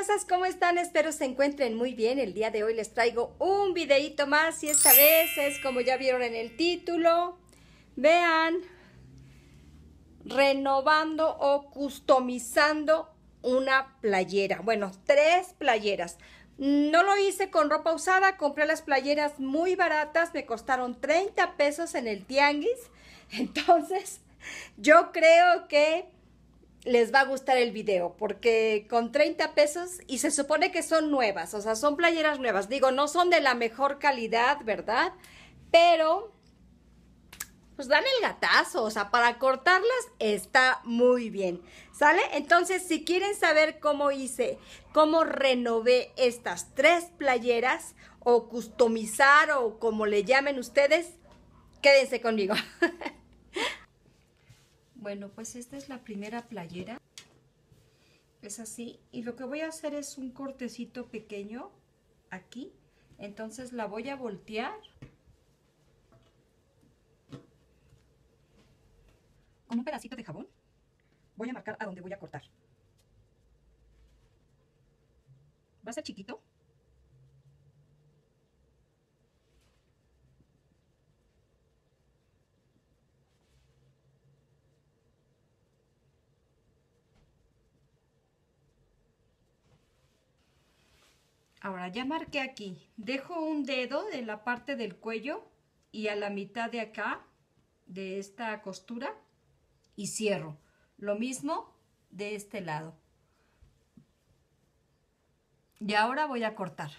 preciosas, ¿cómo están? Espero se encuentren muy bien. El día de hoy les traigo un videito más y esta vez es, como ya vieron en el título, vean, renovando o customizando una playera. Bueno, tres playeras. No lo hice con ropa usada, compré las playeras muy baratas, me costaron 30 pesos en el tianguis. Entonces, yo creo que les va a gustar el video, porque con 30 pesos, y se supone que son nuevas, o sea, son playeras nuevas. Digo, no son de la mejor calidad, ¿verdad? Pero, pues dan el gatazo, o sea, para cortarlas está muy bien, ¿sale? Entonces, si quieren saber cómo hice, cómo renové estas tres playeras, o customizar, o como le llamen ustedes, quédense conmigo. Bueno, pues esta es la primera playera, es así, y lo que voy a hacer es un cortecito pequeño aquí, entonces la voy a voltear. Con un pedacito de jabón voy a marcar a donde voy a cortar. Va a ser chiquito. Ahora ya marqué aquí, dejo un dedo de la parte del cuello y a la mitad de acá, de esta costura, y cierro. Lo mismo de este lado. Y ahora voy a cortar.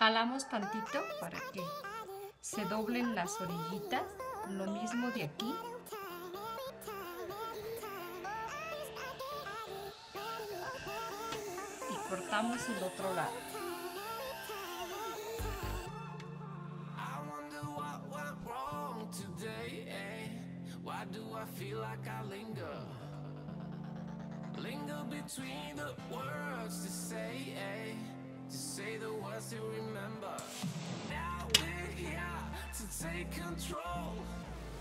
Jalamos tantito para que se doblen las orillitas, lo mismo de aquí. Y cortamos el otro lado. To say the words you remember. Now we're here to take control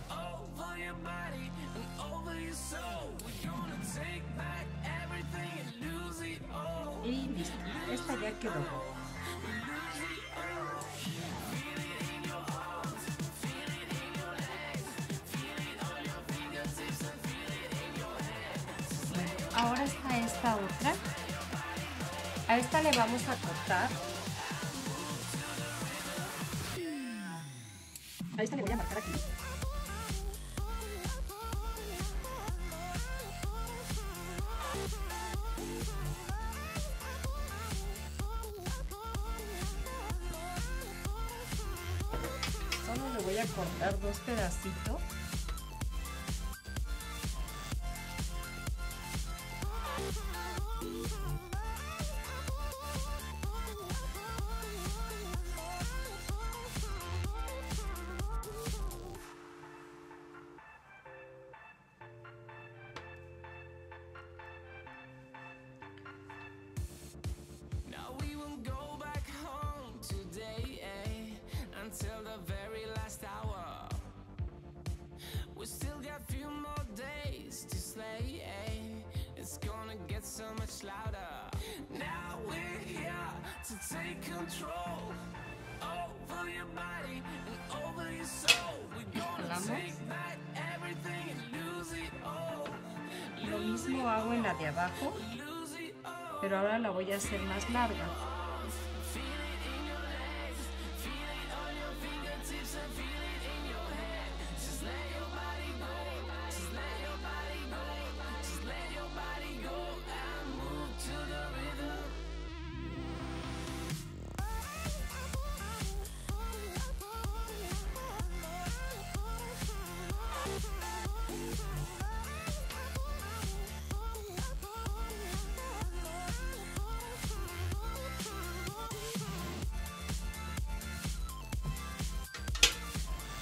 over your body and over your soul. We're gonna take back everything and lose it all. Y listo, esta ya quedó. Bueno, ahora está esta otra. A esta le vamos a cortar. A esta le voy a marcar aquí. Solo le voy a cortar dos pedacitos. play. It's gonna get so much louder. Now we're here to take control over your body and over your soul. We're gonna take back everything and lose it all. Lo mismo hago en la de abajo, pero ahora la voy a hacer más larga.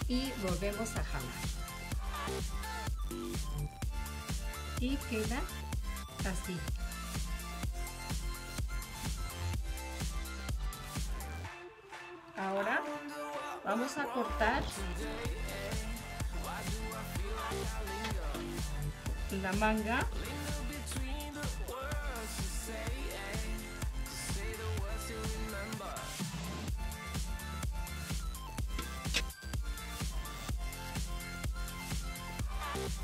Y volvemos a jalar y queda así. Ahora vamos a cortar la manga .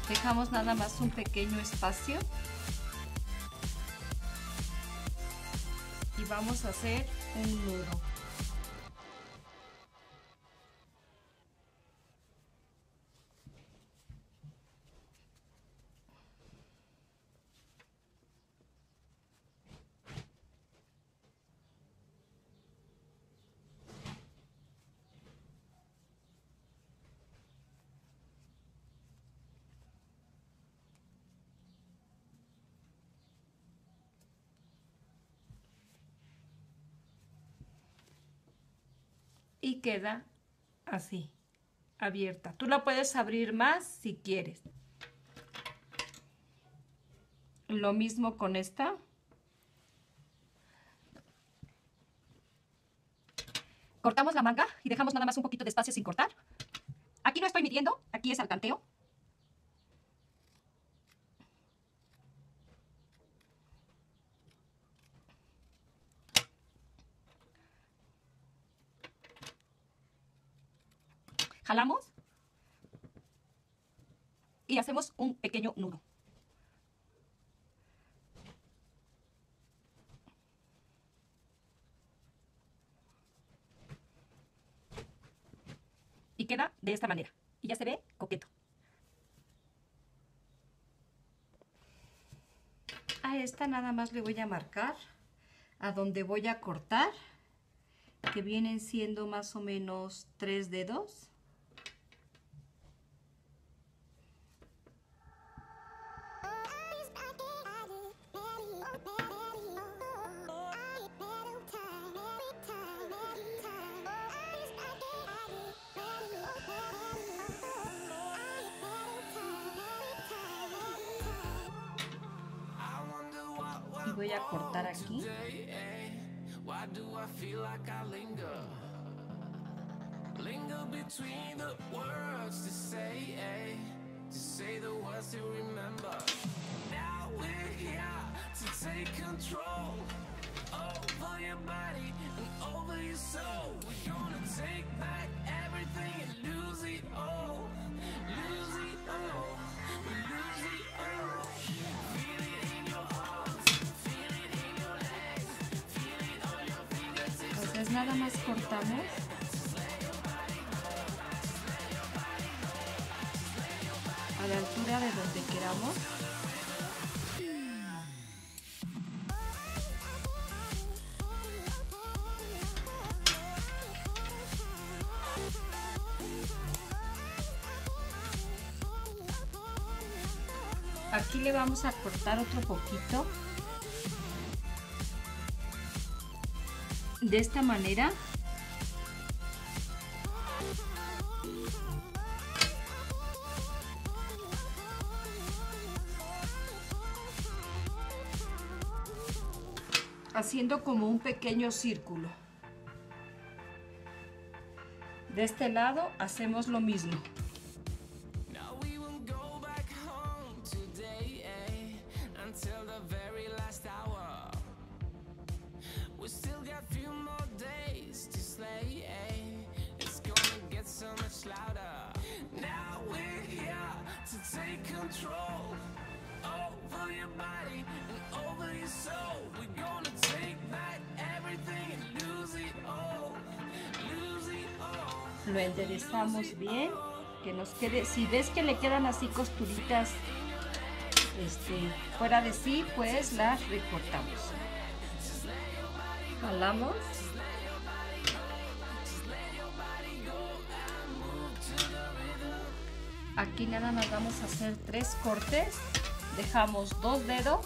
Dejamos nada más un pequeño espacio y vamos a hacer un nudo. Y queda así, abierta. Tú la puedes abrir más si quieres. Lo mismo con esta. Cortamos la manga y dejamos nada más un poquito de espacio sin cortar. Aquí no estoy midiendo, aquí es al tanteo. Jalamos y hacemos un pequeño nudo. Y queda de esta manera. Y ya se ve coqueto. A esta nada más le voy a marcar a donde voy a cortar, que vienen siendo más o menos 3 dedos. Voy a cortar aquí. Nada más cortamos a la altura de donde queramos. Aquí le vamos a cortar otro poquito. De esta manera, haciendo como un pequeño círculo. De este lado hacemos lo mismo. take control over your body and over your soul. We're gonna take back everything and lose it all. Lose it all. Lo enderezamos bien, que nos quede. Si ves que le quedan así costuritas fuera de sí, pues las recortamos. Jalamos. Aquí nada más vamos a hacer 3 cortes, dejamos 2 dedos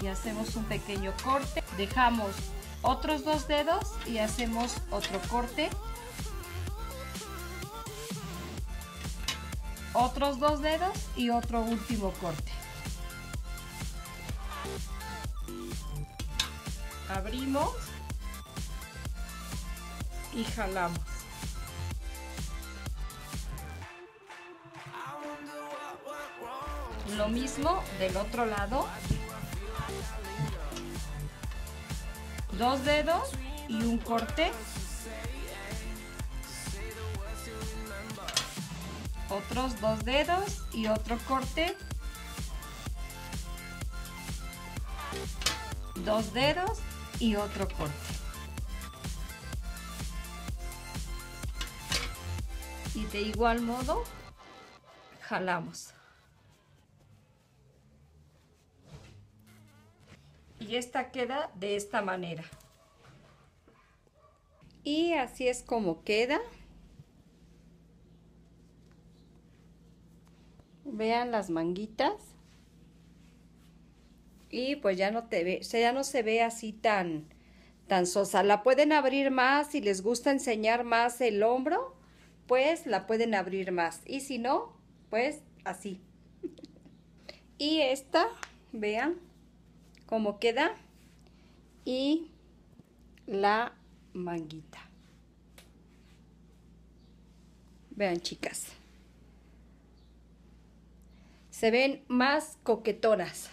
y hacemos un pequeño corte, dejamos otros 2 dedos y hacemos otro corte, otros 2 dedos y otro último corte. Abrimos y jalamos. Lo mismo del otro lado, 2 dedos y un corte, otros 2 dedos y otro corte, 2 dedos y otro corte. Y de igual modo jalamos. Y esta queda de esta manera. Y así es como queda. Vean las manguitas. Y pues ya no se ve así tan sosa. La pueden abrir más si les gusta enseñar más el hombro, pues la pueden abrir más. Y si no, pues así. Y esta, vean cómo queda. Y la manguita, vean, chicas, se ven más coquetonas.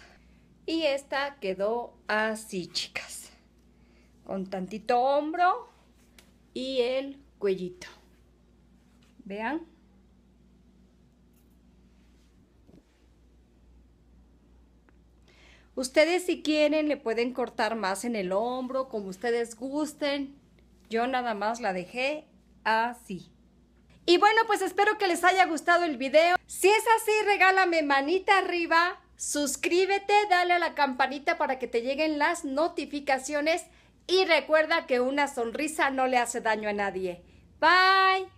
Y esta quedó así, chicas, con tantito hombro y el cuellito, vean. Ustedes, si quieren, le pueden cortar más en el hombro, como ustedes gusten. Yo nada más la dejé así. Y bueno, pues espero que les haya gustado el video. Si es así, regálame manita arriba, suscríbete, dale a la campanita para que te lleguen las notificaciones y recuerda que una sonrisa no le hace daño a nadie. Bye.